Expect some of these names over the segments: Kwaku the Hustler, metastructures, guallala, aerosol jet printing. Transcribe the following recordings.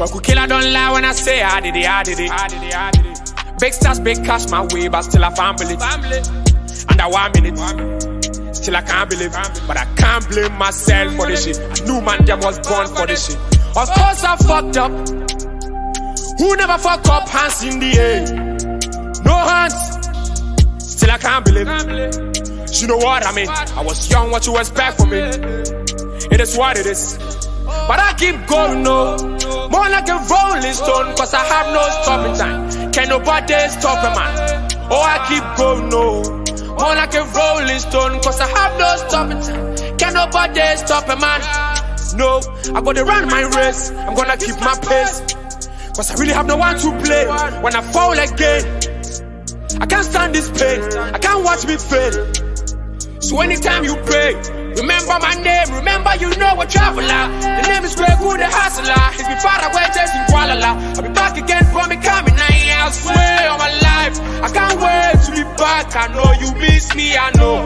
Kwaku killer don't lie when I say I did it, I did it, I did it, I did it. Big stars, big cash my way, but still I can't believe. Under 1 minute, still I can't believe. But I can't blame myself for this shit. I knew man them was born for this shit. Of course I fucked up. Who never fuck up? Hands in the air, no hands. Still I can't believe. You know what I mean? I was young, what you expect from me? It is what it is. But I keep going, no, more like a rolling stone, cause I have no stopping time. Can nobody stop a man? Oh, I keep going, no, more like a rolling stone, cause I have no stopping time. Can nobody stop a man? No, I gotta run my race, I'm gonna keep my pace, cause I really have no one to blame. When I fall again, I can't stand this pain, I can't watch me fail. So anytime you pray, remember my name, remember you know a traveler. The name is Kwaku the Hustler. It's been far away, chasing Kuala. I'll be back again from coming. I swear on my life, I can't wait to be back. I know you miss me, I know.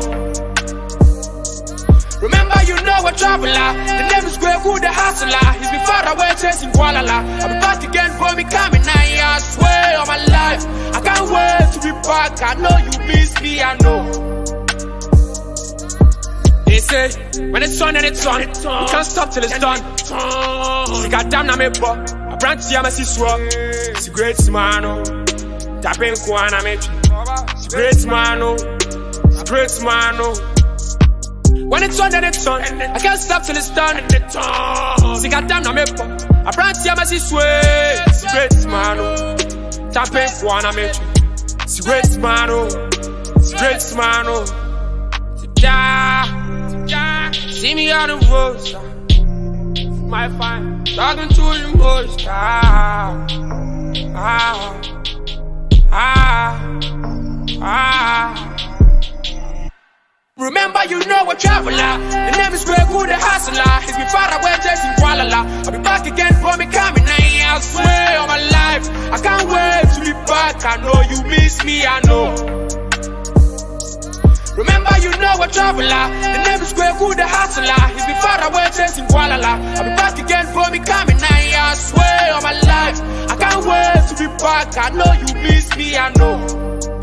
Remember you know a traveler. The name is Kwaku the Hustler. It's been far away, chasing Kuala. I'll be back again from coming. I swear on my life, I can't wait to be back. I know you miss me, I know. They say, when it's on and it's on, you can't stop till it's done. See, goddamn, I'm a boy. I brand to I'm a siswa. See, great smano. Tapping Kwan, I'm a great smano. See, great smano. When it's on and it's on, I can't stop till it's done. See, goddamn, I'm a boy. I brand to I'm a siswa. See, great smano. Tapping Kwan, I'm a see, great smano. See, great smano. See me on the road, my fine, talking to the most. Remember, you know a traveler. The name is Kwaku the Hustler. It's been far away, chasing Kuala. I'll be back again for me coming. I swear on my life, I can't wait to be back. I know you miss me, I know. Remember you know a traveler. The name is Kwaku the Hustler. He's been far away chasing Kuala. I'll be back again for me coming. I swear on my life, I can't wait to be back. I know you miss me, I know.